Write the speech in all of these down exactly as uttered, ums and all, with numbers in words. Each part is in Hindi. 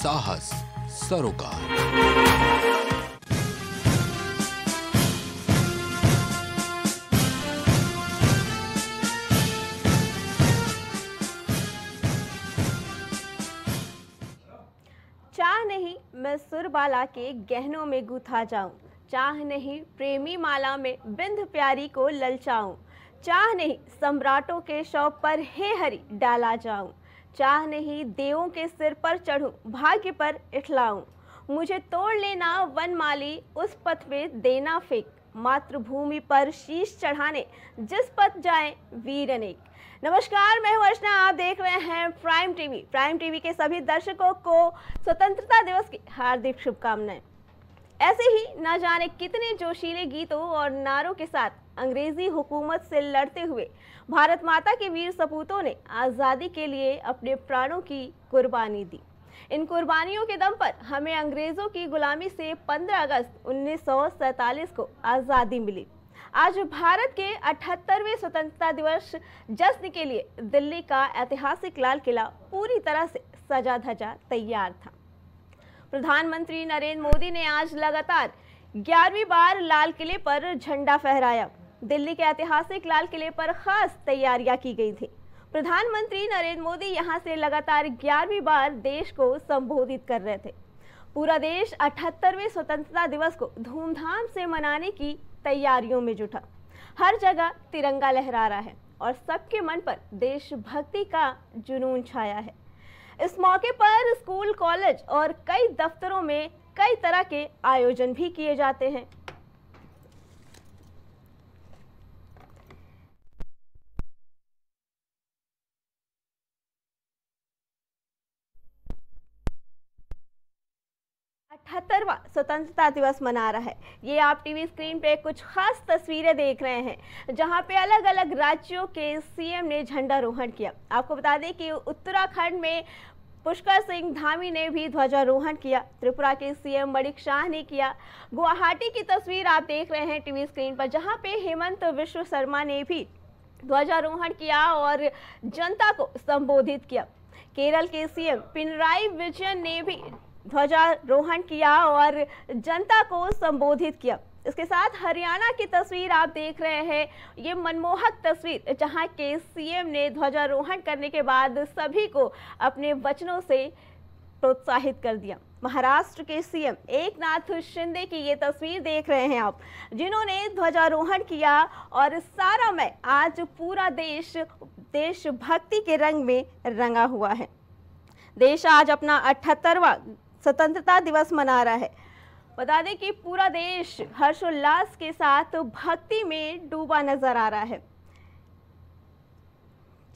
साहस सरोकार। चाह नहीं मैं सुरबाला के गहनों में गुथा जाऊं, चाह नहीं प्रेमी माला में बिंद प्यारी को ललचाऊं, चाह नहीं सम्राटों के शव पर हे हरि डाला जाऊं, चाह नहीं देवों के सिर पर चढ़ूं भाग्य पर इठलाऊं, मुझे तोड़ लेना वनमाली उस पथ में देना फेंक, मातृभूमि पर शीश चढ़ाने जिस पथ जाए वीर अनेक। नमस्कार, मैं हूं अर्चना, आप देख रहे हैं प्राइम टीवी। प्राइम टीवी के सभी दर्शकों को स्वतंत्रता दिवस की हार्दिक शुभकामनाएं। ऐसे ही ना जाने कितने जोशीले गीतों और नारों के साथ अंग्रेजी हुकूमत से लड़ते हुए भारत माता के वीर सपूतों ने आज़ादी के लिए अपने प्राणों की कुर्बानी दी। इन कुर्बानियों के दम पर हमें अंग्रेज़ों की गुलामी से पंद्रह अगस्त उन्नीस सौ सैंतालीस को आज़ादी मिली। आज भारत के अठहत्तरवें स्वतंत्रता दिवस जश्न के लिए दिल्ली का ऐतिहासिक लाल किला पूरी तरह से सजा धजा तैयार था। प्रधानमंत्री नरेंद्र मोदी ने आज लगातार ग्यारहवीं बार लाल किले पर झंडा फहराया। दिल्ली के ऐतिहासिक लाल किले पर खास तैयारियां की गई थी। प्रधानमंत्री नरेंद्र मोदी यहां से लगातार ग्यारहवीं बार देश को संबोधित कर रहे थे। पूरा देश अठहत्तरवें स्वतंत्रता दिवस को धूमधाम से मनाने की तैयारियों में जुटा। हर जगह तिरंगा लहरा रहा है और सबके मन पर देशभक्ति का जुनून छाया है। इस मौके पर स्कूल, कॉलेज और कई दफ्तरों में कई तरह के आयोजन भी किए जाते हैं। अठहत्तरवां स्वतंत्रता दिवस मना रहा है। ये आप टीवी स्क्रीन पे कुछ खास तस्वीरें देख रहे हैं, जहां पे अलग अलग राज्यों के सीएम ने झंडारोहण किया। आपको बता दें कि उत्तराखंड में पुष्कर सिंह धामी ने भी ध्वजारोहण किया। त्रिपुरा के सीएम माणिक शाह ने किया। गुवाहाटी की तस्वीर आप देख रहे हैं टीवी स्क्रीन पर, जहाँ पे हेमंत विश्व शर्मा ने भी ध्वजारोहण किया और जनता को संबोधित किया। केरल के सीएम पिनराई विजयन ने भी ध्वजारोहण किया और जनता को संबोधित किया। इसके साथ हरियाणा की तस्वीर आप देख रहे हैं, ये मनमोहक तस्वीर जहां के सीएम ने ध्वजारोहण करने के बाद सभी को अपने वचनों से प्रोत्साहित कर दिया। महाराष्ट्र के सीएम एकनाथ शिंदे की ये तस्वीर देख रहे हैं आप, जिन्होंने ध्वजारोहण किया और सारा में आज पूरा देश देशभक्ति के रंग में रंगा हुआ है। देश आज अपना अठहत्तरवां स्वतंत्रता दिवस मना रहा है। बता दें कि पूरा देश हर्षोल्लास के साथ भक्ति में डूबा नजर आ रहा है।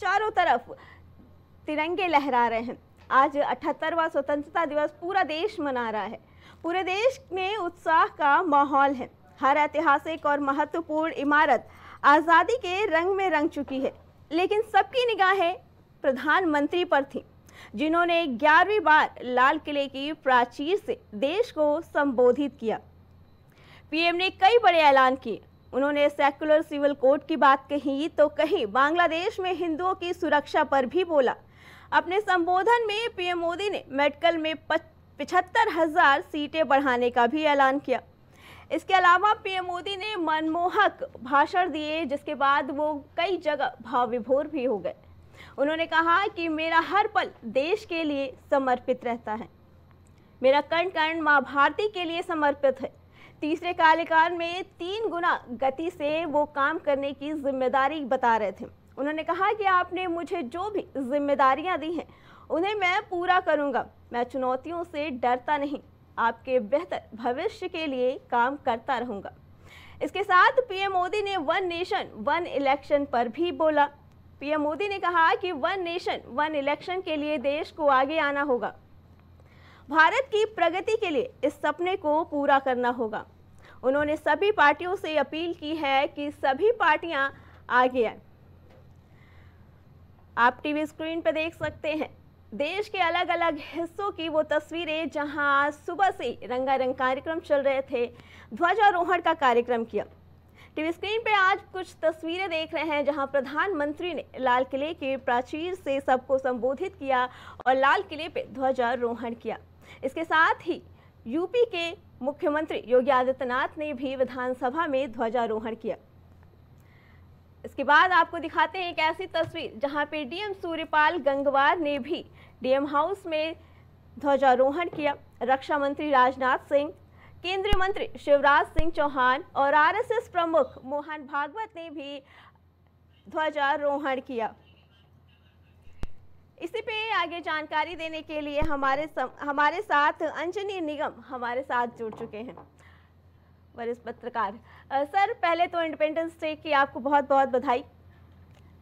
चारों तरफ तिरंगे लहरा रहे हैं। आज अठहत्तरवां स्वतंत्रता दिवस पूरा देश मना रहा है। पूरे देश में उत्साह का माहौल है। हर ऐतिहासिक और महत्वपूर्ण इमारत आज़ादी के रंग में रंग चुकी है, लेकिन सबकी निगाहें प्रधानमंत्री पर थी, जिन्होंने ग्यारहवीं बार लाल किले की प्राचीर से देश को संबोधित किया। पीएम ने कई बड़े ऐलान किए। उन्होंने सेक्युलर सिविल कोड की बात कही तो कहीं बांग्लादेश में हिंदुओं की सुरक्षा पर भी बोला। अपने संबोधन में पीएम मोदी ने मेडिकल में पचहत्तर हजार सीटें बढ़ाने का भी ऐलान किया। इसके अलावा पीएम मोदी ने मनमोहक भाषण दिए, जिसके बाद वो कई जगह भाव विभोर भी हो गए। उन्होंने कहा कि मेरा हर पल देश के लिए समर्पित रहता है, मेरा कण कण माँ भारती के लिए समर्पित है। तीसरे कार्यकाल में तीन गुना गति से वो काम करने की जिम्मेदारी बता रहे थे। उन्होंने कहा कि आपने मुझे जो भी जिम्मेदारियां दी हैं उन्हें मैं पूरा करूंगा। मैं चुनौतियों से डरता नहीं, आपके बेहतर भविष्य के लिए काम करता रहूँगा। इसके साथ पीएम मोदी ने वन नेशन वन इलेक्शन पर भी बोला। पीएम मोदी ने कहा कि वन नेशन वन इलेक्शन के लिए देश को आगे आना होगा। भारत की प्रगति के लिए इस सपने को पूरा करना होगा। उन्होंने सभी पार्टियों से अपील की है कि सभी पार्टियां आगे आएं। आप टीवी स्क्रीन पर देख सकते हैं देश के अलग अलग हिस्सों की वो तस्वीरें, जहां आज सुबह से रंगारंग कार्यक्रम चल रहे थे। ध्वजारोहण का कार्यक्रम किया। टीवी स्क्रीन पे आज कुछ तस्वीरें देख रहे हैं, जहां प्रधानमंत्री ने लाल किले के प्राचीर से सबको संबोधित किया और लाल किले पे ध्वजारोहण किया। इसके साथ ही यूपी के मुख्यमंत्री योगी आदित्यनाथ ने भी विधानसभा में ध्वजारोहण किया। इसके बाद आपको दिखाते हैं एक ऐसी तस्वीर जहां पे डीएम सूर्यपाल गंगवार ने भी डीएम हाउस में ध्वजारोहण किया। रक्षा मंत्री राजनाथ सिंह, केंद्रीय मंत्री शिवराज सिंह चौहान और आरएसएस प्रमुख मोहन भागवत ने भी ध्वजारोहण किया। इसी पे आगे जानकारी देने के लिए हमारे सम, हमारे साथ अंजनी निगम हमारे साथ जुड़ चुके हैं, वरिष्ठ पत्रकार। सर, पहले तो इंडिपेंडेंस डे की आपको बहुत बहुत बधाई।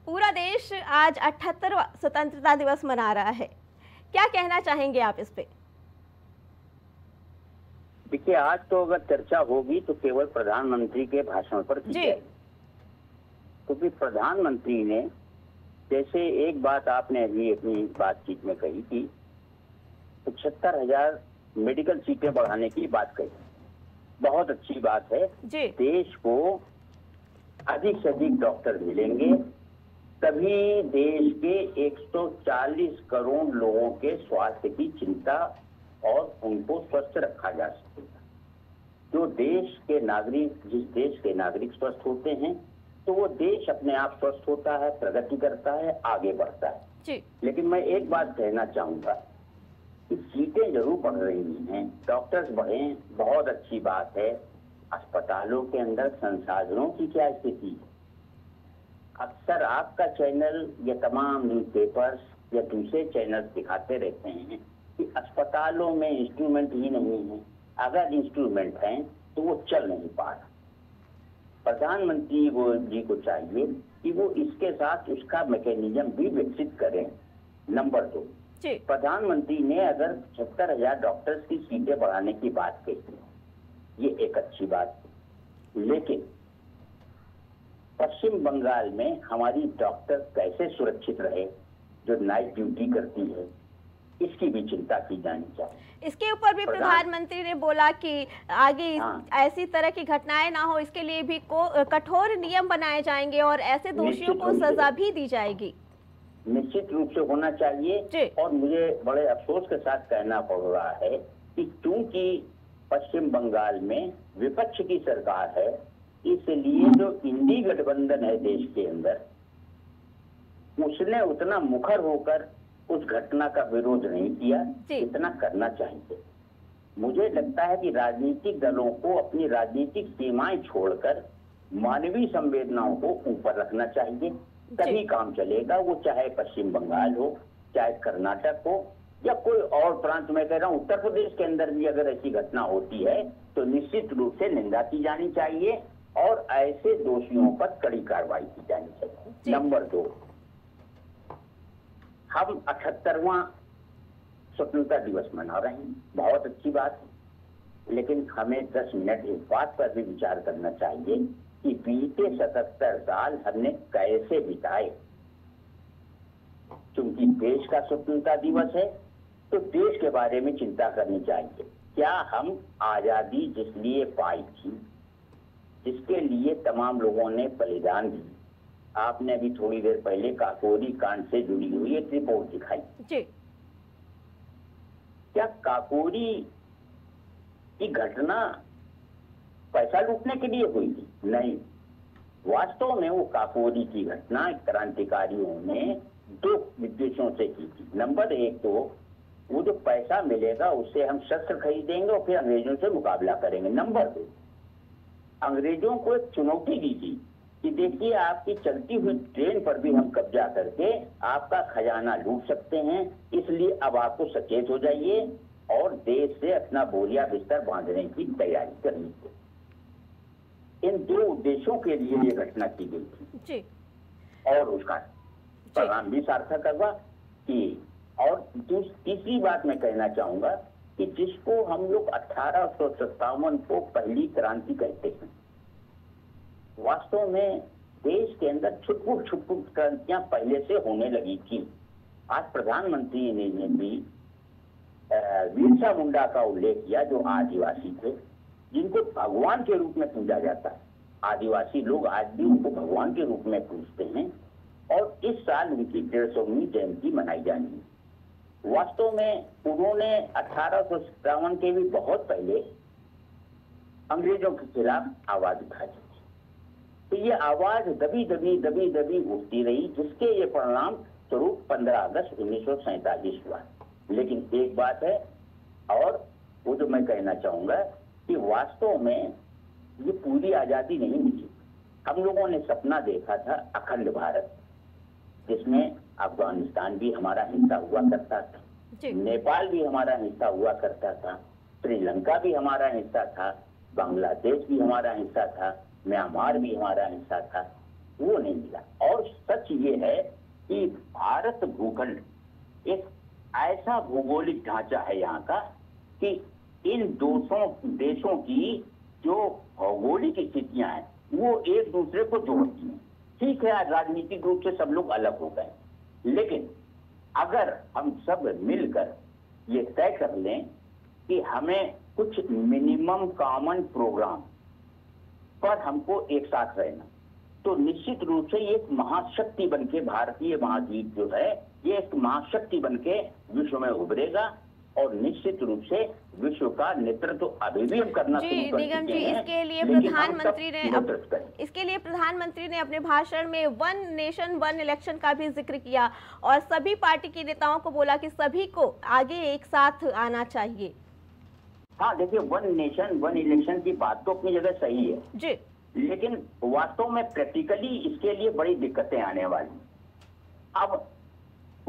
पूरा देश आज अठहत्तरवां स्वतंत्रता दिवस मना रहा है, क्या कहना चाहेंगे आप इस पे? देखिए, आज तो अगर चर्चा होगी तो केवल प्रधानमंत्री के भाषण पर की जाएगी, क्योंकि प्रधानमंत्री ने जैसे एक बात आपने अभी अपनी बातचीत में कही कि पचहत्तर हजार मेडिकल सीटें बढ़ाने की बात कही, बहुत अच्छी बात है। देश को अधिक से अधिक डॉक्टर मिलेंगे तभी देश के एक सौ चालीस करोड़ लोगों के स्वास्थ्य की चिंता और उनको स्वस्थ रखा जा सकेगा। जो देश के नागरिक जिस देश के नागरिक स्वस्थ होते हैं तो वो देश अपने आप स्वस्थ होता है, प्रगति करता है, आगे बढ़ता है जी। लेकिन मैं एक बात कहना चाहूंगा कि सीटें जरूर बढ़ रही हैं, डॉक्टर्स बढ़े, बहुत अच्छी बात है। अस्पतालों के अंदर संसाधनों की क्या स्थिति है? अक्सर आपका चैनल या तमाम न्यूज़पेपर्स या दूसरे चैनल दिखाते रहते हैं कि अस्पतालों में इंस्ट्रूमेंट ही नहीं है, अगर इंस्ट्रूमेंट हैं तो वो चल नहीं पा रहा। प्रधानमंत्री जी को चाहिए कि वो इसके साथ उसका मैकेनिज्म भी विकसित करें। नंबर दो, प्रधानमंत्री ने अगर पचहत्तर हजार डॉक्टर्स की सीटें बढ़ाने की बात कही, ये एक अच्छी बात है, लेकिन पश्चिम बंगाल में हमारी डॉक्टर कैसे सुरक्षित रहे जो नाइट ड्यूटी करती है, इसकी भी चिंता की जानी चाहिए। इसके ऊपर भी प्रधानमंत्री ने बोला कि आगे हाँ। ऐसी तरह की घटनाएं ना हो, इसके लिए भी कठोर नियम बनाए जाएंगे और ऐसे दोषियों को सजा भी दी जाएगी। निश्चित रूप से होना चाहिए। और मुझे बड़े अफसोस के साथ कहना पड़ रहा है कि क्योंकि पश्चिम बंगाल में विपक्ष की सरकार है, इसलिए जो इंडी गठबंधन है देश के अंदर, उसने उतना मुखर होकर उस घटना का विरोध नहीं किया जितना करना चाहिए। मुझे लगता है कि राजनीतिक दलों को अपनी राजनीतिक सीमाएं छोड़कर मानवीय संवेदनाओं को ऊपर रखना चाहिए, तभी काम चलेगा। वो चाहे पश्चिम बंगाल हो, चाहे कर्नाटक हो या कोई और प्रांत, में कह रहा हूँ उत्तर प्रदेश के अंदर भी अगर ऐसी घटना होती है तो निश्चित रूप से निंदा की जानी चाहिए और ऐसे दोषियों पर कड़ी कार्रवाई की जानी चाहिए। नंबर दो, हम अठहत्तरवां स्वतंत्रता दिवस मना रहे हैं, बहुत अच्छी बात है, लेकिन हमें दस मिनट इस बात पर भी विचार करना चाहिए कि बीते सतहत्तर साल हमने कैसे बिताए। क्योंकि देश का स्वतंत्रता दिवस है तो देश के बारे में चिंता करनी चाहिए। क्या हम आजादी जिसलिए पाई थी, जिसके लिए तमाम लोगों ने बलिदान दी, आपने अभी थोड़ी देर पहले काकोरी कांड से जुड़ी हुई एक रिपोर्ट दिखाई जी। क्या काकोरी की घटना पैसा लूटने के लिए हुई थी? नहीं, वास्तव में वो काकोरी की घटना क्रांतिकारियों ने दो विदेशों से की थी। नंबर एक, तो वो जो पैसा मिलेगा उससे हम शस्त्र खरीदेंगे और फिर अंग्रेजों से मुकाबला करेंगे। नंबर दो, अंग्रेजों को एक चुनौती दी थी कि देखिए, आपकी चलती हुई ट्रेन पर भी हम कब्जा करके आपका खजाना लूट सकते हैं, इसलिए अब आपको सचेत हो जाइए और देश से अपना बोरिया बिस्तर बांधने की तैयारी करनी चाहिए। इन दो उद्देश्यों के लिए ये घटना की गई थी और उसका परिणाम भी सार्थक हुआ कि। और तीसरी बात मैं कहना चाहूंगा कि जिसको हम लोग अठारह सौ सत्तावन को पहली क्रांति कहते हैं, वास्तव में देश के अंदर छुटपुट छुटपुट क्रांतियां पहले से होने लगी थी। आज प्रधानमंत्री ने भी वीरसा मुंडा का उल्लेख किया, जो आदिवासी थे, जिनको भगवान के रूप में पूजा जाता है। आदिवासी लोग आज भी उनको भगवान के रूप में पूजते हैं और इस साल उनकी डेढ़ सौवीं जयंती मनाई जानी है। वास्तव में उन्होंने अठारह सौ सत्तावन के भी बहुत पहले अंग्रेजों के खिलाफ आवाज उठाई थी। तो ये आवाज दबी दबी दबी दबी उठती रही, जिसके ये परिणाम स्वरूप पंद्रह अगस्त उन्नीस सौ सैतालीस हुआ। लेकिन एक बात है और वो जो मैं कहना चाहूंगा कि वास्तव में ये पूरी आजादी नहीं मिली। हम लोगों ने सपना देखा था अखंड भारत, जिसमें अफगानिस्तान भी हमारा हिस्सा हुआ करता था, नेपाल भी हमारा हिस्सा हुआ करता था, श्रीलंका भी हमारा हिस्सा था, बांग्लादेश भी हमारा हिस्सा था, म्यांमार भी हमारा हिस्सा था। वो नहीं मिला। और सच ये है कि भारत भूखंड एक ऐसा भौगोलिक ढांचा है यहाँ का कि इन दोषों देशों की जो भौगोलिक स्थितियां हैं वो एक दूसरे को जोड़ती हैं। ठीक है, आज राजनीतिक रूप से सब लोग अलग हो गए, लेकिन अगर हम सब मिलकर ये तय कर लें कि हमें कुछ मिनिमम कॉमन प्रोग्राम पर हमको एक साथ रहना, तो निश्चित रूप से एक महाशक्ति बनके भारतीय महाद्वीप जो है ये एक महाशक्ति बनके विश्व में उभरेगा और निश्चित रूप से विश्व का नेतृत्व अभी भी करना शुरू कर चुके हैं। जी इसके लिए प्रधानमंत्री ने इसके लिए प्रधानमंत्री ने अपने भाषण में वन नेशन वन इलेक्शन का भी जिक्र किया और सभी पार्टी के नेताओं को बोला कि सभी को आगे एक साथ आना चाहिए। हाँ देखिए, वन नेशन वन इलेक्शन की बात तो अपनी जगह सही है जी, लेकिन वास्तव में प्रैक्टिकली इसके लिए बड़ी दिक्कतें आने वाली। अब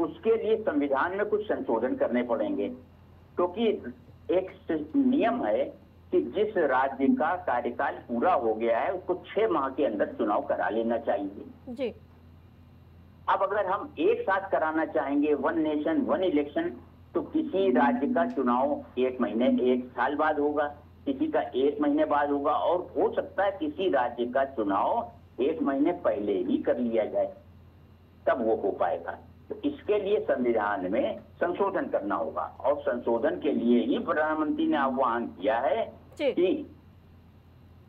उसके लिए संविधान में कुछ संशोधन करने पड़ेंगे, क्योंकि तो एक नियम है कि जिस राज्य का कार्यकाल पूरा हो गया है उसको छह माह के अंदर चुनाव करा लेना चाहिए जी। अब अगर हम एक साथ कराना चाहेंगे वन नेशन वन इलेक्शन, तो किसी राज्य का चुनाव एक महीने एक साल बाद होगा, किसी का एक महीने बाद होगा और हो सकता है किसी राज्य का चुनाव एक महीने पहले ही कर लिया जाए, तब वो हो पाएगा। तो इसके लिए संविधान में संशोधन करना होगा और संशोधन के लिए ही प्रधानमंत्री ने आह्वान किया है कि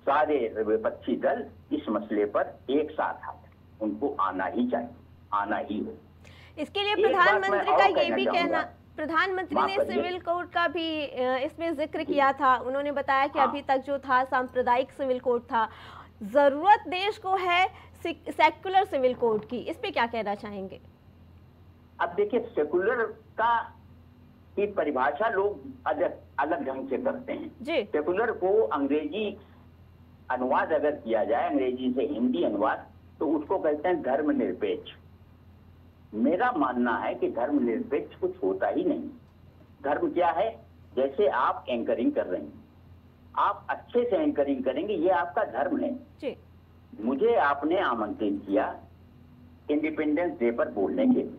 सारे विपक्षी दल इस मसले पर एक साथ आए, उनको आना ही चाहिए, आना ही हो। इसके लिए प्रधानमंत्री का ये भी कहना, प्रधानमंत्री ने सिविल कोड का भी इसमें जिक्र किया था। उन्होंने बताया कि हाँ। अभी तक जो था सांप्रदायिक सिविल कोड था, जरूरत देश को है सेक्युलर सिविल कोड की। इस पे क्या कहना चाहेंगे? अब देखिए, सेकुलर का की परिभाषा लोग अलग अलग ढंग से करते हैं। सेकुलर को अंग्रेजी अनुवाद अगर किया जाए, अंग्रेजी से हिंदी अनुवाद, तो उसको कहते हैं धर्मनिरपेक्ष। मेरा मानना है कि धर्मनिरपेक्ष कुछ होता ही नहीं। धर्म क्या है? जैसे आप एंकरिंग कर रहे हैं, आप अच्छे से एंकरिंग करेंगे, ये आपका धर्म है जी। मुझे आपने आमंत्रित किया इंडिपेंडेंस डे पर बोलने के लिए,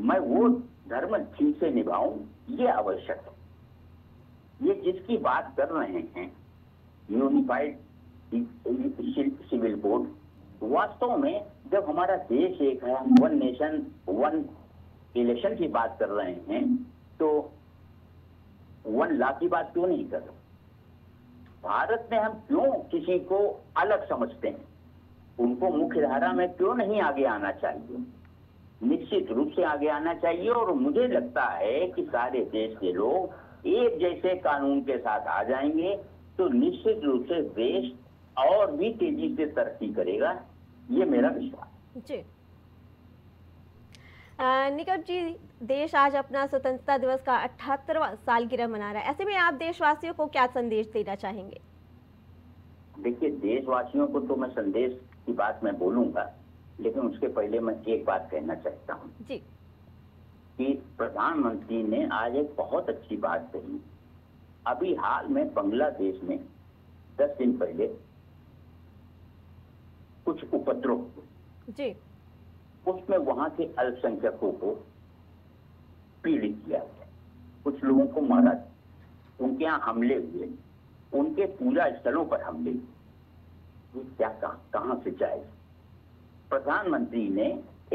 मैं वो धर्म ठीक से निभाऊं ये आवश्यक है। ये जिसकी बात कर रहे हैं यूनिफाइड सिविल कोड, वास्तव में जब हमारा देश एक है, हम वन नेशन वन इलेक्शन की बात कर रहे हैं, तो वन लॉ की बात क्यों नहीं कर रहे? भारत में हम क्यों किसी को अलग समझते हैं? उनको मुख्य धारा में क्यों नहीं आगे आना चाहिए? निश्चित रूप से आगे आना चाहिए। और मुझे लगता है कि सारे देश के लोग एक जैसे कानून के साथ आ जाएंगे तो निश्चित रूप से देश और भी तेजी से तरक्की करेगा, ये मेरा विश्वास जी। निकट जी, देश आज अपना स्वतंत्रता दिवस का अठहत्तरवां सालगिरह मना रहा है, ऐसे में आप देशवासियों को क्या संदेश देना चाहेंगे? देखिए, देशवासियों को तो मैं संदेश की बात मैं बोलूंगा, लेकिन उसके पहले मैं एक बात कहना चाहता हूँ कि प्रधानमंत्री ने आज एक बहुत अच्छी बात कही। अभी हाल में बांग्लादेश में दस दिन पहले कुछ उपद्रव जी, उसमें वहां के अल्पसंख्यकों को पीड़ित किया गया, कुछ लोगों को मारा, उनके यहाँ हमले हुए, उनके पूजा स्थलों पर हमले हुए। क्या कहाँ से जाए? प्रधानमंत्री ने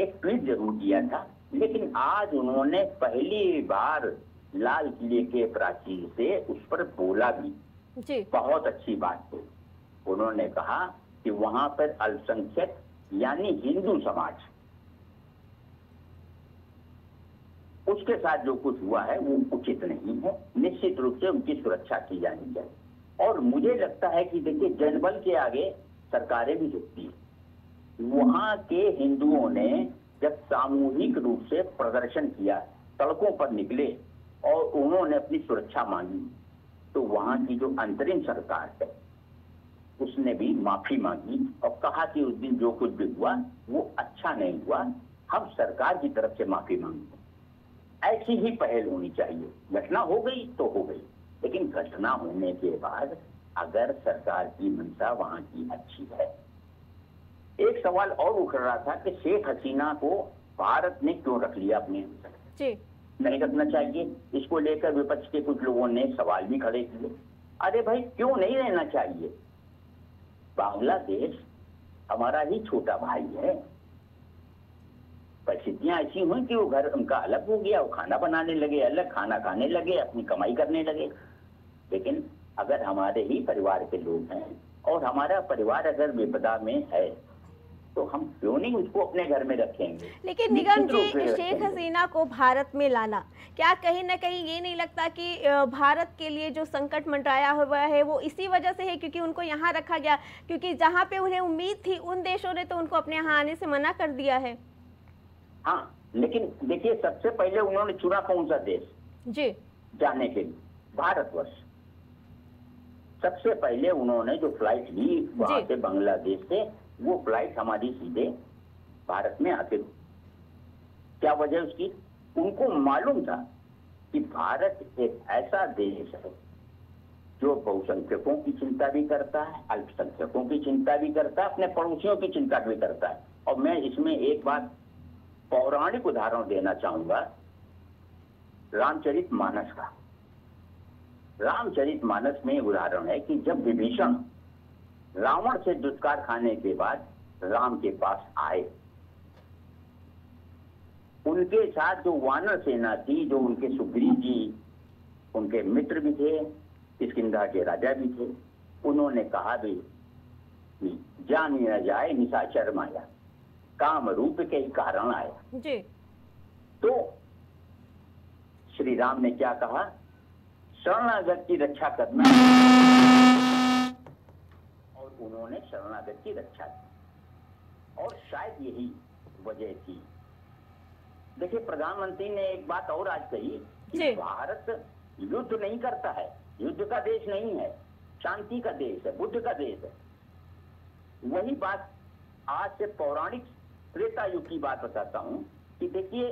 एक ट्वीट जरूर किया था, लेकिन आज उन्होंने पहली बार लाल किले के प्राचीर से उस पर बोला भी जी। बहुत अच्छी बात थी। उन्होंने कहा कि वहां पर अल्पसंख्यक यानी हिंदू समाज उसके साथ जो कुछ हुआ है वो उचित नहीं है। निश्चित रूप से उनकी सुरक्षा की जानी चाहिए। और मुझे लगता है कि देखिए, जनबल के आगे सरकारें भी झुकती हैं। वहां के हिंदुओं ने जब सामूहिक रूप से प्रदर्शन किया, सड़कों पर निकले और उन्होंने अपनी सुरक्षा मांगी, तो वहां की जो अंतरिम सरकार है उसने भी माफी मांगी और कहा कि उस दिन जो कुछ भी हुआ वो अच्छा नहीं हुआ, हम सरकार की तरफ से माफी मांगते हैं। ऐसी ही पहल होनी चाहिए। घटना हो गई तो हो गई, लेकिन घटना होने के बाद अगर सरकार की मंशा वहां की अच्छी है। एक सवाल और उठ रहा था कि शेख हसीना को भारत ने क्यों रख लिया अपने अंदर, नहीं रखना चाहिए। इसको लेकर विपक्ष के कुछ लोगों ने सवाल भी खड़े किए। अरे भाई, क्यों नहीं रहना चाहिए? बांग्लादेश हमारा ही छोटा भाई है। परिस्थितियां ऐसी हुई कि वो घर उनका अलग हो गया, वो खाना बनाने लगे अलग, खाना खाने लगे, अपनी कमाई करने लगे। लेकिन अगर हमारे ही परिवार के लोग हैं और हमारा परिवार अगर विपदा में है तो हम क्यों नहीं उसको अपने घर में रखेंगे। लेकिन निगम जी, शेख हसीना को भारत में लाना, क्या कहीं ना कहीं ये नहीं लगता कि भारत के लिए जो संकट मंडराया हुआ है वो इसी वजह से है, क्योंकि उनको यहाँ रखा गया, क्योंकि जहाँ पे उन्हें उम्मीद थी उन देशों ने तो उनको अपने यहाँ आने से मना कर दिया है। हाँ, लेकिन देखिए, सबसे पहले उन्होंने चुना कौन सा देश जी जाने के लिए? भारतवर्ष। सबसे पहले उन्होंने जो फ्लाइट ली वहां से, बांग्लादेश से, वो फ्लाइट हमारी सीधे भारत में आते। क्या वजह उसकी? उनको मालूम था कि भारत एक ऐसा देश है जो बहुसंख्यकों की चिंता भी करता है, अल्पसंख्यकों की चिंता भी करता है, अपने पड़ोसियों की चिंता भी करता है। और मैं इसमें एक बात पौराणिक उदाहरण देना चाहूंगा, रामचरित मानस का। रामचरित मानस में उदाहरण है कि जब विभीषण रावण से दुष्कार खाने के बाद राम के पास आए, उनके साथ जो वानर सेना थी, जो उनके सुग्रीव जी उनके मित्र भी थे, किष्किंधा के राजा भी थे, उन्होंने कहा भी कि जान न जाए निशाचर माया, काम रूप के ही कारण आया जी। तो श्री राम ने क्या कहा? शरणागत की रक्षा करना, और उन्होंने शरणागत की रक्षा की। और शायद यही वजह थी। देखिए, प्रधानमंत्री ने एक बात और आज कही कि भारत युद्ध नहीं करता है, युद्ध का देश नहीं है, शांति का देश है, बुद्ध का देश है। वही बात आज से पौराणिक त्रेता युग की बात बताता हूं कि देखिए,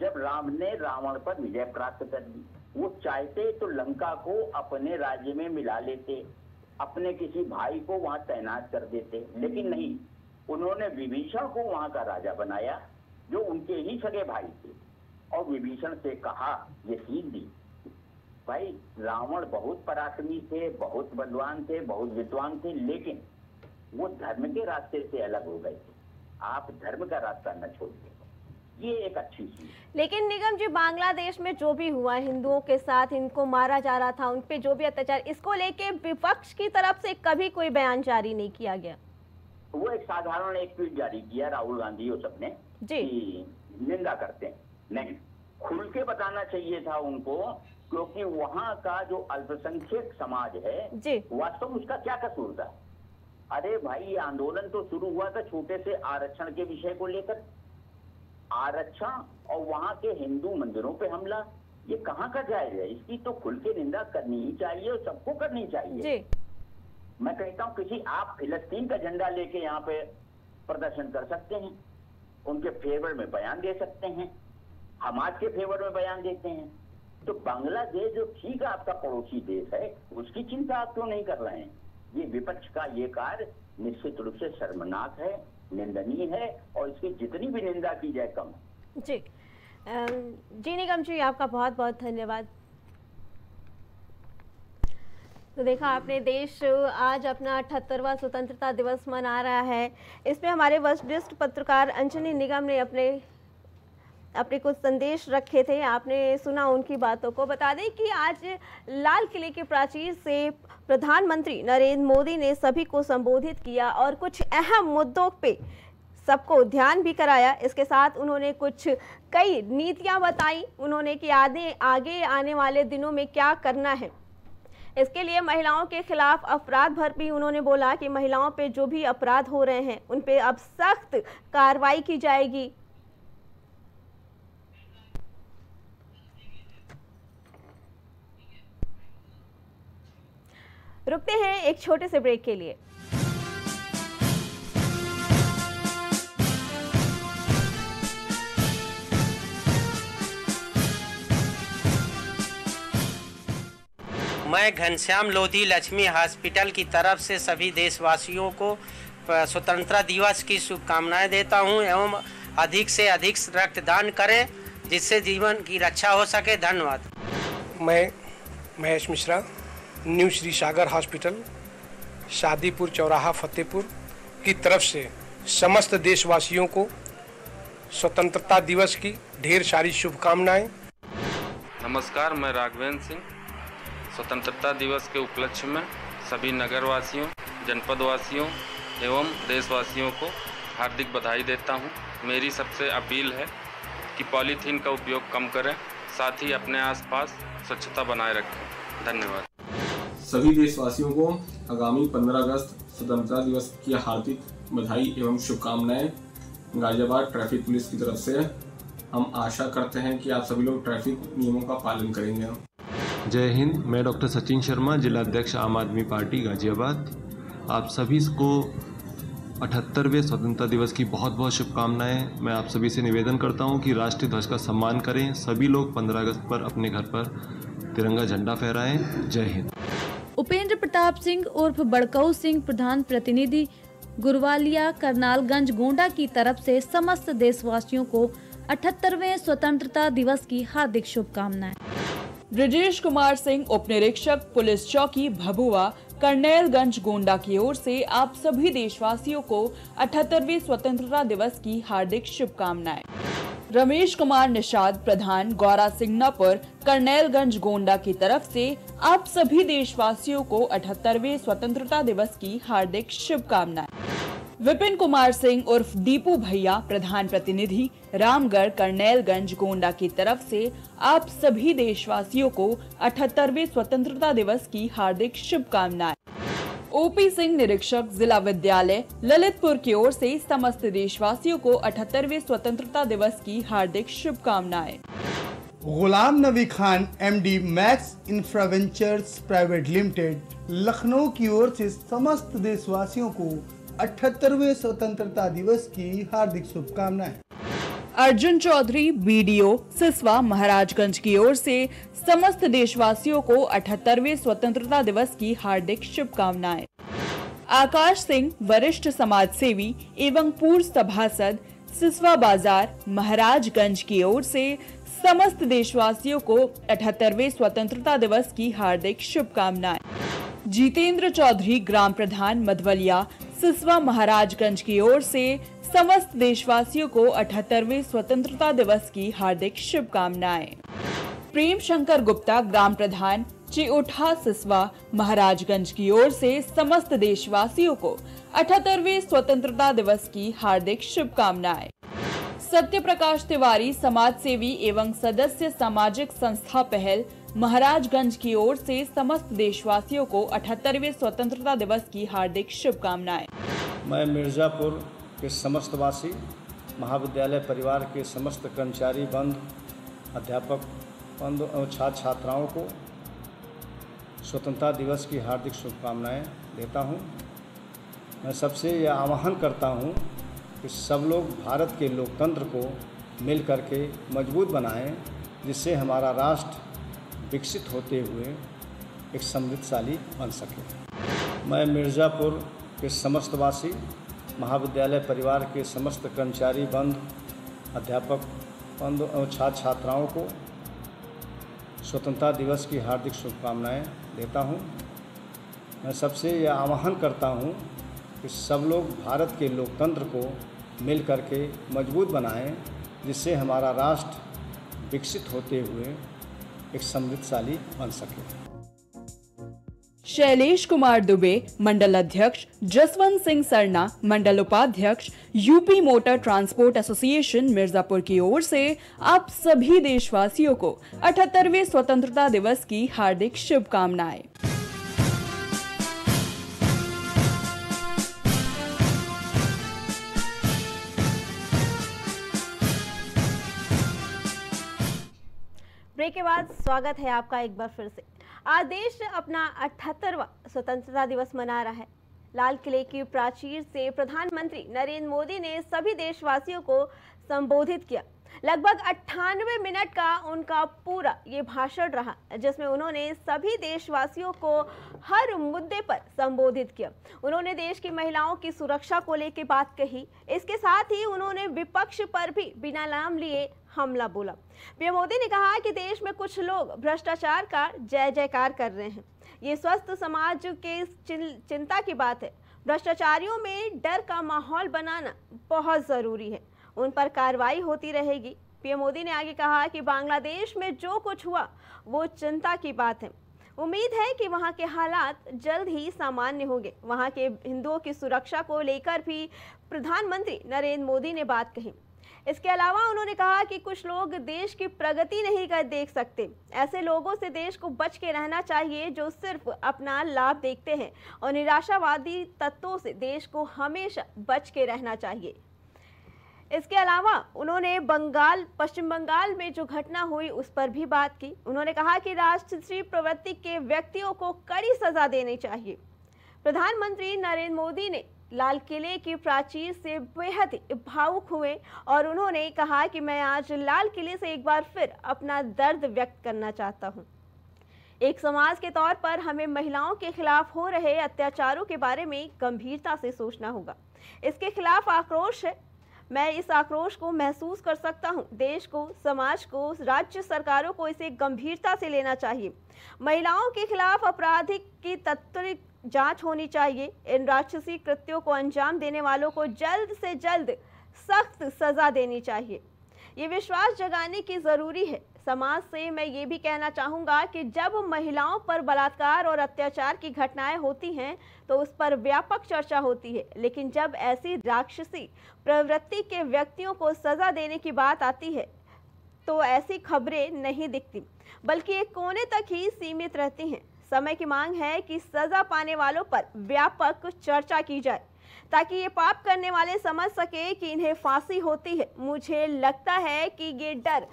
जब राम ने रावण पर विजय प्राप्त कर ली, वो चाहते तो लंका को अपने राज्य में मिला लेते, अपने किसी भाई को वहां तैनात कर देते, लेकिन नहीं, उन्होंने विभीषण को वहां का राजा बनाया जो उनके ही सगे भाई थे। और विभीषण से कहा, ये सीख दी, भाई रावण बहुत पराक्रमी थे, बहुत बलवान थे, बहुत विद्वान थे, लेकिन वो धर्म के रास्ते से अलग हो गए थे, आप धर्म का रास्ता न छोड़िए। ये एक अच्छी चीज। लेकिन निगम जी, बांग्लादेश में जो भी हुआ, हिंदुओं के साथ इनको मारा जा रहा था, उन पे जो भी अत्याचार, इसको लेके विपक्ष की तरफ से कभी कोई बयान जारी नहीं किया गया। वो एक साधारण एक ट्वीट जारी किया राहुल गांधी और सबने जी, निंदा करते हैं। नहीं, खुल के बताना चाहिए था उनको, क्योंकि वहाँ का जो अल्पसंख्यक समाज है जी, वास्तव में उसका क्या कसूर था? अरे भाई, ये आंदोलन तो शुरू हुआ था छोटे से आरक्षण के विषय को लेकर, आरक्षण और वहां के हिंदू मंदिरों पे हमला, ये कहाँ का जायज है? इसकी तो खुल के निंदा करनी ही चाहिए और सबको करनी चाहिए जी। मैं कहता हूँ, किसी आप फिलिस्तीन का झंडा लेके यहाँ पे प्रदर्शन कर सकते हैं, उनके फेवर में बयान दे सकते हैं, हमास के फेवर में बयान देते हैं। तो बांग्लादेश जो ठीक है आपका पड़ोसी देश है, उसकी चिंता आप क्यों नहीं कर रहे हैं? ये विपक्ष का ये कार्य निश्चित रूप से शर्मनाक है, निंदनीय है, और इसकी जितनी भी निंदा की जाए कम जी। जी निगम जी, आपका बहुत बहुत धन्यवाद। तो देखा आपने, देश आज अपना अठहत्तरवां स्वतंत्रता दिवस मना रहा है। इसमें हमारे वरिष्ठ पत्रकार अंजनी निगम ने अपने अपने कुछ संदेश रखे थे, आपने सुना उनकी बातों को। बता दें कि आज लाल किले के प्राचीर से प्रधानमंत्री नरेंद्र मोदी ने सभी को संबोधित किया और कुछ अहम मुद्दों पे सबको ध्यान भी कराया। इसके साथ उन्होंने कुछ कई नीतियां बताई उन्होंने कि आगे आगे आने वाले दिनों में क्या करना है। इसके लिए महिलाओं के खिलाफ अपराध भर भी उन्होंने बोला कि महिलाओं पे जो भी अपराध हो रहे हैं उन पे अब सख्त कार्रवाई की जाएगी। रुकते हैं एक छोटे से ब्रेक के लिए। मैं घनश्याम लोधी लक्ष्मी हॉस्पिटल की तरफ से सभी देशवासियों को स्वतंत्रता दिवस की शुभकामनाएं देता हूं एवं अधिक से अधिक रक्तदान करें जिससे जीवन की रक्षा हो सके। धन्यवाद। मैं महेश मिश्रा, न्यू श्री सागर हॉस्पिटल, शादीपुर चौराहा, फतेहपुर की तरफ से समस्त देशवासियों को स्वतंत्रता दिवस की ढेर सारी शुभकामनाएँ। नमस्कार, मैं राघवेंद्र सिंह। स्वतंत्रता दिवस के उपलक्ष्य में सभी नगरवासियों, जनपदवासियों एवं देशवासियों को हार्दिक बधाई देता हूं। मेरी सबसे अपील है कि पॉलीथीन का उपयोग कम करें, साथ ही अपने आसपास स्वच्छता बनाए रखें। धन्यवाद। सभी देशवासियों को आगामी पंद्रह अगस्त स्वतंत्रता दिवस की हार्दिक बधाई एवं शुभकामनाएं। गाजियाबाद ट्रैफिक पुलिस की तरफ से हम आशा करते हैं कि आप सभी लोग ट्रैफिक नियमों का पालन करेंगे। जय हिंद। मैं डॉक्टर सचिन शर्मा, जिला अध्यक्ष आम आदमी पार्टी गाजियाबाद। आप सभी को अठहत्तरवें स्वतंत्रता दिवस की बहुत बहुत शुभकामनाएं। मैं आप सभी से निवेदन करता हूं कि राष्ट्रीय ध्वज का सम्मान करें। सभी लोग पंद्रह अगस्त पर अपने घर पर तिरंगा झंडा फहराएं। जय हिंद। उपेंद्र प्रताप सिंह उर्फ बड़कऊ सिंह, प्रधान प्रतिनिधि गुरवालिया करनालगंज गोंडा की तरफ से समस्त देशवासियों को अठहत्तरवें स्वतंत्रता दिवस की हार्दिक शुभकामनाएं। बृजेश कुमार सिंह, उप निरीक्षक पुलिस चौकी भभुआ, करनेलगंज गोंडा की ओर से आप सभी देशवासियों को अठहत्तरवें स्वतंत्रता दिवस की हार्दिक शुभकामनाएं। रमेश कुमार निषाद, प्रधान गौरा सिंहनापुर, करनेलगंज गोंडा की तरफ से आप सभी देशवासियों को अठहत्तरवें स्वतंत्रता दिवस की हार्दिक शुभकामनाएं। विपिन कुमार सिंह उर्फ दीपू भैया, प्रधान प्रतिनिधि रामगढ़ करनेलगंज गोंडा की तरफ से आप सभी देशवासियों को अठहत्तरवें स्वतंत्रता दिवस की हार्दिक शुभकामनाएं। ओपी सिंह, निरीक्षक जिला विद्यालय ललितपुर की ओर से समस्त देशवासियों को अठहत्तरवें स्वतंत्रता दिवस की हार्दिक शुभकामनाएं। Ghulam Nabi Khan, MD Max Infraventures private limited, Lucknow की ओर से समस्त देशवासियों को अठहत्तरवें स्वतंत्रता दिवस की हार्दिक शुभकामनाएं। अर्जुन चौधरी, बीडीओ सिसवा महाराजगंज की ओर से समस्त देशवासियों को अठहत्तरवें स्वतंत्रता दिवस की हार्दिक शुभकामनाएं। आकाश सिंह, वरिष्ठ समाज सेवी एवं पूर्व सभासद, सिसवा बाजार महाराजगंज की ओर से समस्त देशवासियों को अठहत्तरवें स्वतंत्रता दिवस की हार्दिक शुभकामनाएं। जीतेंद्र चौधरी, ग्राम प्रधान मधवलिया, सिसवा महाराजगंज की ओर से समस्त देशवासियों को अठहत्तरवें स्वतंत्रता दिवस की हार्दिक शुभकामनाएं। प्रेम शंकर गुप्ता, ग्राम प्रधान चिउठा सिसवा महाराजगंज की ओर से समस्त देशवासियों को अठहत्तरवें स्वतंत्रता दिवस की हार्दिक शुभकामनाएं। सत्यप्रकाश तिवारी, समाज सेवी एवं सदस्य सामाजिक संस्था पहल महाराजगंज की ओर से समस्त देशवासियों को अठहत्तरवें स्वतंत्रता दिवस की हार्दिक शुभकामनाएं। मैं मिर्जापुर के समस्त वासी, महाविद्यालय परिवार के समस्त कर्मचारी बंद, अध्यापक बंद और छात्र छात्राओं को स्वतंत्रता दिवस की हार्दिक शुभकामनाएं देता हूं। मैं सबसे यह आह्वान करता हूं कि सब लोग भारत के लोकतंत्र को मिल करके मजबूत बनाएं, जिससे हमारा राष्ट्र विकसित होते हुए एक समृद्धशाली बन सके। मैं मिर्ज़ापुर के समस्त वासी, महाविद्यालय परिवार के समस्त कर्मचारी बंद, अध्यापक बंद और छात्र छात्राओं को स्वतंत्रता दिवस की हार्दिक शुभकामनाएं देता हूं। मैं सबसे यह आह्वान करता हूं कि सब लोग भारत के लोकतंत्र को मिल करके मजबूत बनाएं, जिससे हमारा राष्ट्र विकसित होते हुए एक समृद्धशाली बन सके। शैलेश कुमार दुबे मंडल अध्यक्ष, जसवंत सिंह सरना मंडल उपाध्यक्ष। UP motor transport association Mirzapur की ओर से आप सभी देशवासियों को अठहत्तरवें स्वतंत्रता दिवस की हार्दिक शुभकामनाएं। ब्रेक के बाद स्वागत है आपका एक बार फिर से। आज देश अपना अठहत्तरवां स्वतंत्रता दिवस मना रहा है। लाल किले की प्राचीर से प्रधानमंत्री नरेंद्र मोदी ने सभी देशवासियों को संबोधित किया। लगभग अट्ठानवे मिनट का उनका पूरा ये भाषण रहा, जिसमें उन्होंने सभी देशवासियों को हर मुद्दे पर संबोधित किया। उन्होंने देश की महिलाओं की सुरक्षा को लेकर बात कही। इसके साथ ही उन्होंने विपक्ष पर भी बिना नाम लिए हमला बोला। पीएम मोदी ने कहा कि देश में कुछ लोग भ्रष्टाचार का जय जयकार कर रहे हैं। ये स्वस्थ समाज के चिंता की बात है। भ्रष्टाचारियों में डर का माहौल बनाना बहुत ज़रूरी है, उन पर कार्रवाई होती रहेगी। पीएम मोदी ने आगे कहा कि बांग्लादेश में जो कुछ हुआ वो चिंता की बात है। उम्मीद है कि वहाँ के हालात जल्द ही सामान्य होंगे। वहाँ के हिंदुओं की सुरक्षा को लेकर भी प्रधानमंत्री नरेंद्र मोदी ने बात कही। इसके अलावा उन्होंने कहा कि कुछ लोग देश की प्रगति नहीं कर देख सकते। ऐसे लोगों से देश को बच के रहना चाहिए जो सिर्फ अपना लाभ देखते हैं, और निराशावादी तत्वों से देश को हमेशा बच के रहना चाहिए। इसके अलावा उन्होंने बंगाल पश्चिम बंगाल में जो घटना हुई उस पर भी बात की। उन्होंने कहा कि राष्ट्रीय प्रवृत्ति के व्यक्तियों को कड़ी सजा देनी चाहिए। प्रधानमंत्री नरेंद्र मोदी ने लाल किले की प्राचीर से बेहद भावुक हुए और उन्होंने कहा कि मैं आज लाल किले से एक बार फिर अपना दर्द व्यक्त करना चाहता हूँ। एक समाज के तौर पर हमें महिलाओं के खिलाफ हो रहे अत्याचारों के बारे में गंभीरता से सोचना होगा। इसके खिलाफ आक्रोश है। मैं इस आक्रोश को महसूस कर सकता हूं। देश को, समाज को, राज्य सरकारों को इसे गंभीरता से लेना चाहिए। महिलाओं के खिलाफ आपराधिक की तत्पर जांच होनी चाहिए। इन राक्षसी कृत्यों को अंजाम देने वालों को जल्द से जल्द सख्त सजा देनी चाहिए। ये विश्वास जगाने की ज़रूरी है। समाज से मैं ये भी कहना चाहूँगा कि जब महिलाओं पर बलात्कार और अत्याचार की घटनाएं होती हैं तो उस पर व्यापक चर्चा होती है, लेकिन जब ऐसी राक्षसी प्रवृत्ति के व्यक्तियों को सज़ा देने की बात आती है तो ऐसी खबरें नहीं दिखती, बल्कि एक कोने तक ही सीमित रहती हैं। समय की मांग है कि सज़ा पाने वालों पर व्यापक चर्चा की जाए, ताकि ये पाप करने वाले समझ सके कि इन्हें फांसी होती है। मुझे लगता है कि ये डर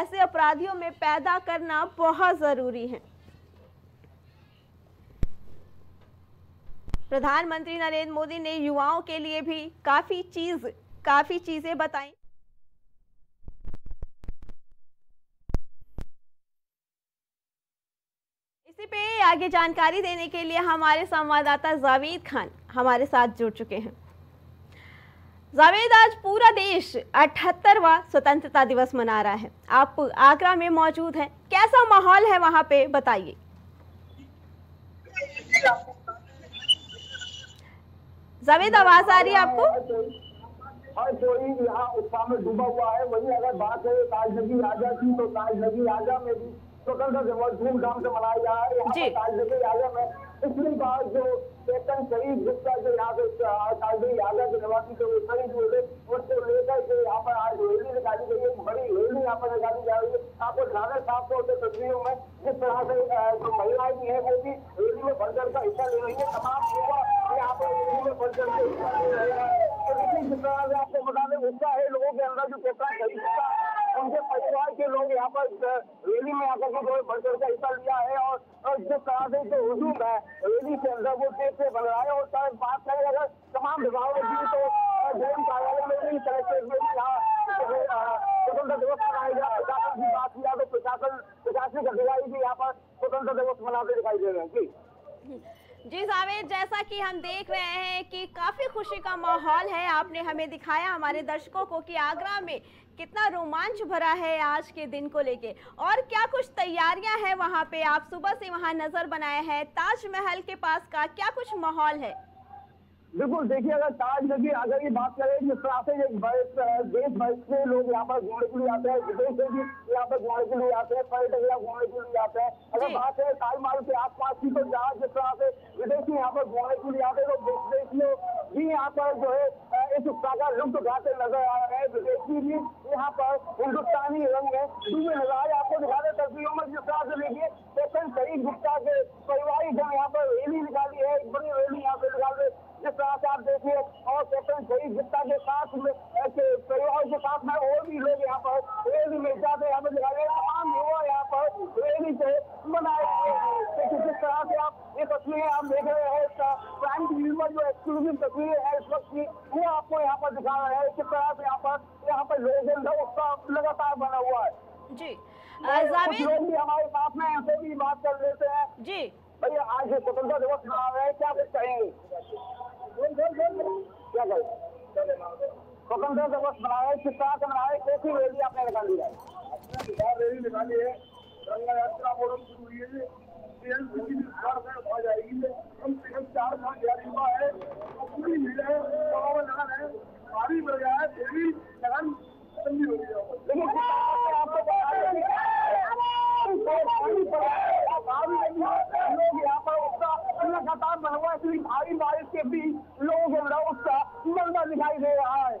ऐसे अपराधियों में पैदा करना बहुत जरूरी है। प्रधानमंत्री नरेंद्र मोदी ने युवाओं के लिए भी काफी चीज काफी चीजें बताई। इसी पे आगे जानकारी देने के लिए हमारे संवाददाता जावेद खान हमारे साथ जुड़ चुके हैं। जावेद, आज पूरा देश अठहत्तरवां स्वतंत्रता दिवस मना रहा है। आप आगरा में मौजूद हैं, कैसा माहौल है वहां पे, बताइए। जावेद, आवाज आ रही है आपको? हर कोई यहाँ उत्साह में डूबा हुआ है। वही अगर बात है ताजनगरी राजा की, तो ताजनगरी राजा में भी स्वतंत्रता दिवस धूमधाम से मनाया जा रहा है। ताजनगरी राजा में पिछली बार जो कैप्टन शरीफ गुप्ता जो यहाँ पे ताजनगरी राजा के निवासी थे वो शहीद हुए थे, उसको लेकर के यहाँ पर आज रैली निकाली गई है। बड़ी रैली यहाँ पर निकाली जा रही है। आपको ज़्यादा साफ तौर से तस्वीरों में जिस तरह से जो महिलाएं भी हैं वो भी रैली में बढ़कर का हिस्सा ले रही है। तमाम युवा यहाँ पर रैली में बढ़कर के हिस्सा ले रहे हैं। जिस तरह से आपको बता दें हिस्सा है लोगों के अंदर जो कैप्टन शरीफ का उनके परिवार के लोग यहाँ पर रैली में आकर के थोड़े बढ़ चढ़ का हिस्सा लिया है। और जिस तरह से जो हुजूम है रैली के अंदर वो देश से बन रहा है। और सर बात करें अगर तमाम विभागों की, तो जैन कार्यालय में भी कलेक्ट्रेट में भी यहाँ स्वतंत्रता दिवस मनाया गया। प्रशासन की बात किया तो प्रशासन प्रशासनिक अधिकारी भी यहाँ पर स्वतंत्रता दिवस मनाते दिखाई दे रहे हैं। जी जी जावेद, जैसा कि हम देख रहे हैं कि काफ़ी खुशी का माहौल है। आपने हमें दिखाया, हमारे दर्शकों को, कि आगरा में कितना रोमांच भरा है आज के दिन को लेके, और क्या कुछ तैयारियां हैं वहां पे। आप सुबह से वहां नजर बनाए हैं ताजमहल के पास का, क्या कुछ माहौल है? बिल्कुल देखिए, अगर ताज नदी अगर ये बात करें जिस तरह से देश भर से लोग यहाँ पर घूमने के लिए आते हैं, विदेश से भी यहाँ पर घूमने के लिए आते हैं, पर्यटक यहाँ घूमने के लिए आते हैं। अगर बात है ताजमहल के आसपास की, तो जहाँ जिस तरह से विदेशी यहाँ पर घूमने के लिए आते हैं, तो विदेशियों भी यहाँ पर जो है इस उत्साह का लुत्फ उठाते नजर आ रहे हैं। विदेशी भी यहाँ पर हिंदुस्तानी रंग में डूबे नजर आपको दिखा रहे तस्वीरों में। जिस तरह से देखिए कैप्टन शहीद गुप्ता के परिवारिक जन यहाँ पर रैली निकाली है, एक बड़ी रैली यहाँ पर निकाल रहे जिस तरह से आप देखिए। और कैप्टन शहीद गुप्ता के साथ परिवार के साथ में और भी लोग यहाँ पर रैली में जाते यहाँ पर दिखा रहे हैं। आम युवा यहाँ पर रैली से मनाए देखिए, जिस तरह से आप ये तस्वीरें आप देख रहे हैं इसका प्राइम टीवी पर जो एक्सक्लूसिव तस्वीरें हैं इस वक्त की वो आपको यहाँ पर दिखा रहे हैं। किस तरह से यहाँ पर यहाँ पर लोगों का उत्साह लगातार बना हुआ है जी। लोग भी हमारे साथ में ऐसे भी बात कर लेते हैं जी। भैया आज स्वतंत्रता दिवस मना रहे हैं, क्या कहेंगे? क्या कहें स्वतंत्रता दिवस मना रहे हैं, किस तरह से मना रहे हैं, कैसी रैली आपने निकाली है? रैली निकाली है, गंगा यात्रा फोरम शुरू हुई है, आ जाएगी। कम से कम चार साल युवा है, पूरी भीड़ है, लगान है, पानी बढ़ गया है, फिर भी लगान ठंडी हो गई है। लोग यहाँ पर उत्साह लगातार बना हुआ है, इसलिए भारी बारिश के बीच लोगों के अंदर उत्साह मलबा दिखाई दे रहा है।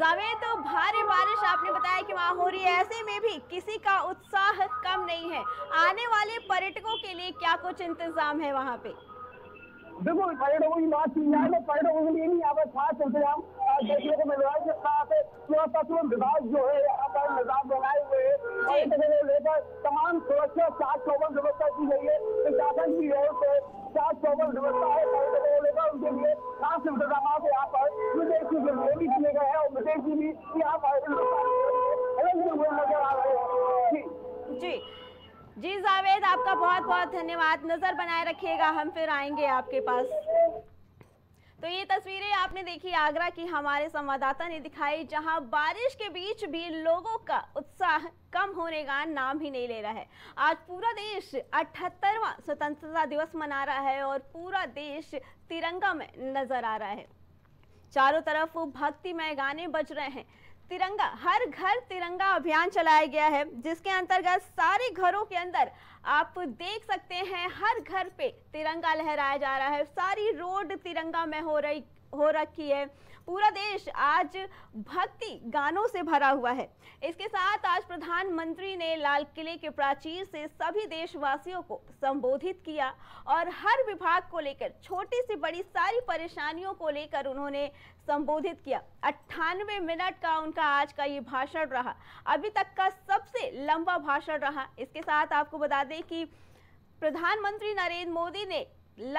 जावेद, तो भारी बारिश आपने बताया कि वहाँ हो रही है, ऐसे में भी किसी का उत्साह कम नहीं है। आने वाले पर्यटकों के लिए क्या कुछ इंतजाम है वहाँ पे? देखो पर्यटकों की बात की जाए तो पर्यटकों के लिए भी यहाँ पर खास इंतजाम देखने को मिल रहा है। जिस तरह से पुरातत्व विभाग जो है यहाँ पर निजाम बनाए हुए पर्यटकों को लेकर तमाम सुरक्षा सात चौवन व्यवस्था की गई है। प्रशासन की ओर से सात चौवन व्यवस्था है पर्यटकों को लेकर, उनके लिए खास इंतजाम यहाँ पर विदेशी के भी किए गए हैं और विदेशी भी यहाँ पर नजर आ रहे हैं जी। जी जावेद, आपका बहुत बहुत धन्यवाद, नज़र बनाए रखिएगा, हम फिर आएंगे आपके पास। तो ये तस्वीरें आपने देखी आगरा की, हमारे संवाददाता ने दिखाई, जहां बारिश के बीच भी लोगों का उत्साह कम होने का नाम ही नहीं ले रहा है। आज पूरा देश अठहत्तरवां स्वतंत्रता दिवस मना रहा है और पूरा देश तिरंगा में नजर आ रहा है। चारों तरफ भक्तिमय गाने बज रहे हैं। तिरंगा हर घर तिरंगा अभियान चलाया गया है, जिसके अंतर्गत सारे घरों के अंदर आप देख सकते हैं हर घर पे तिरंगा लहराया जा रहा है। सारी रोड तिरंगा में हो रही हो रखी है। पूरा देश आज भक्ति गानों से भरा हुआ है। इसके साथ आज प्रधानमंत्री ने लाल किले के प्राचीर से सभी देशवासियों को संबोधित किया और हर विभाग को लेकर छोटी से बड़ी सारी परेशानियों को लेकर उन्होंने संबोधित किया। अट्ठानवे मिनट का उनका आज का ये भाषण रहा, अभी तक का सबसे लंबा भाषण रहा। इसके साथ आपको बता दें कि प्रधानमंत्री नरेंद्र मोदी ने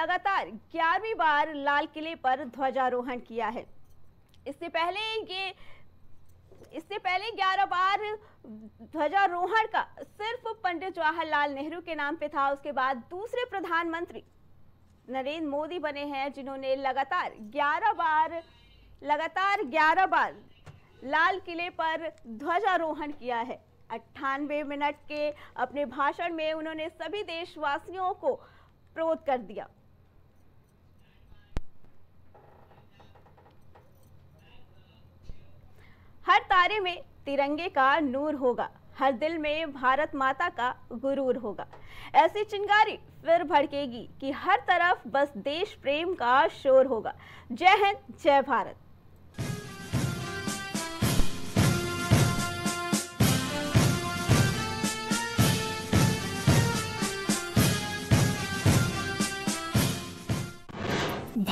लगातार ग्यारहवीं बार लाल किले पर ध्वजारोहण किया है। इससे पहले ये इससे पहले ग्यारह बार ध्वजारोहण का सिर्फ पंडित जवाहरलाल नेहरू के नाम पे था। उसके बाद दूसरे प्रधानमंत्री नरेंद्र मोदी बने हैं, जिन्होंने लगातार ग्यारह बार लगातार ग्यारह बार लाल किले पर ध्वजारोहण किया है। अट्ठानवे मिनट के अपने भाषण में उन्होंने सभी देशवासियों को प्रोत्साहित कर दिया। हर तारे में तिरंगे का नूर होगा, हर दिल में भारत माता का गुरूर होगा। ऐसी चिंगारी फिर भड़केगी कि हर तरफ बस देश प्रेम का शोर होगा। जय हिंद, जय भारत।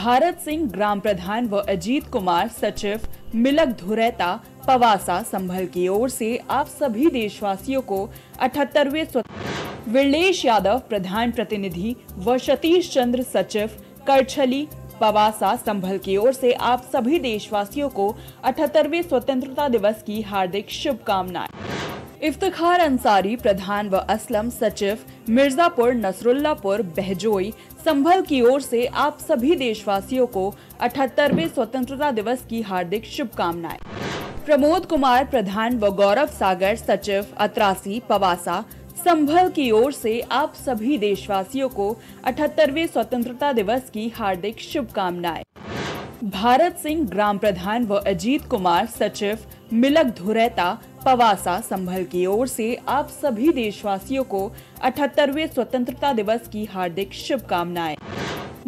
भारत सिंह ग्राम प्रधान व अजीत कुमार सचिव मिलक धुरैता पवासा संभल की ओर से आप सभी देशवासियों को अठहत्तरवे विरलेश यादव प्रधान प्रतिनिधि व सतीश चंद्र सचिव करछली पवासा संभल की ओर से आप सभी देशवासियों को अठहत्तरवे स्वतंत्रता दिवस की हार्दिक शुभकामनाएं। इफ्तिखार अंसारी प्रधान व असलम सचिव मिर्जापुर नसरुल्लापुर बहजोई संभल की ओर से आप सभी देशवासियों को अठहत्तरवे स्वतंत्रता दिवस की हार्दिक शुभकामनाएं। प्रमोद कुमार प्रधान व गौरव सागर सचिव अत्रासी पवासा संभल की ओर से आप सभी देशवासियों को अठहत्तरवें स्वतंत्रता दिवस की हार्दिक शुभकामनाएं। भारत सिंह ग्राम प्रधान व अजीत कुमार सचिव मिलक धुरैता पवासा संभल की ओर से आप सभी देशवासियों को अठहत्तरवें स्वतंत्रता दिवस की हार्दिक शुभकामनाएं।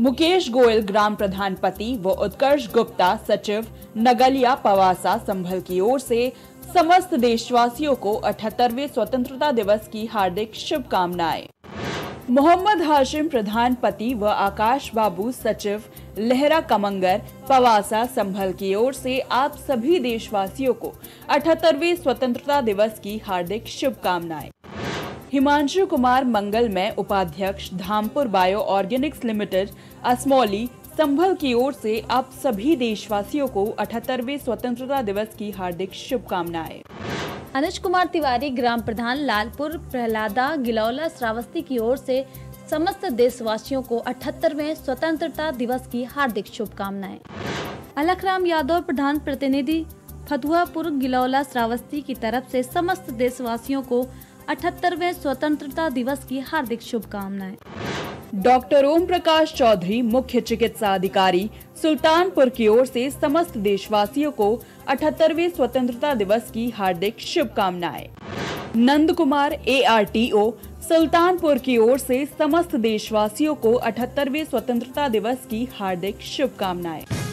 मुकेश गोयल ग्राम प्रधान पति व उत्कर्ष गुप्ता सचिव नगलिया पवासा संभल की ओर से समस्त देशवासियों को अठहत्तरवें स्वतंत्रता दिवस की हार्दिक शुभकामनाएं। मोहम्मद हाशिम प्रधान पति व आकाश बाबू सचिव लहरा कमंगर पवासा संभल की ओर से आप सभी देशवासियों को अठहत्तरवें स्वतंत्रता दिवस की हार्दिक शुभकामनाएं। हिमांशु कुमार मंगल में उपाध्यक्ष Dhampur bio organics limited Asmoli Sambhal की ओर से आप सभी देशवासियों को अठहत्तरवें स्वतंत्रता दिवस की हार्दिक शुभकामनाएं। अनुज कुमार तिवारी ग्राम प्रधान लालपुर प्रहलादा गिलौला श्रावस्ती की ओर से समस्त देशवासियों को अठहत्तरवें स्वतंत्रता दिवस की हार्दिक शुभकामनाएं। अलखराम यादव प्रधान प्रतिनिधि फतुहापुर गिलौला श्रावस्ती की तरफ से समस्त देशवासियों को अठहत्तरवें स्वतंत्रता दिवस की हार्दिक शुभकामनाएं। डॉक्टर ओम प्रकाश चौधरी मुख्य चिकित्सा अधिकारी सुल्तानपुर की ओर से समस्त देशवासियों को अठहत्तरवें स्वतंत्रता दिवस की हार्दिक शुभकामनाएं। Nand Kumar A R T O Sultanpur की ओर से समस्त देशवासियों को अठहत्तरवें स्वतंत्रता दिवस की हार्दिक शुभकामनाएं।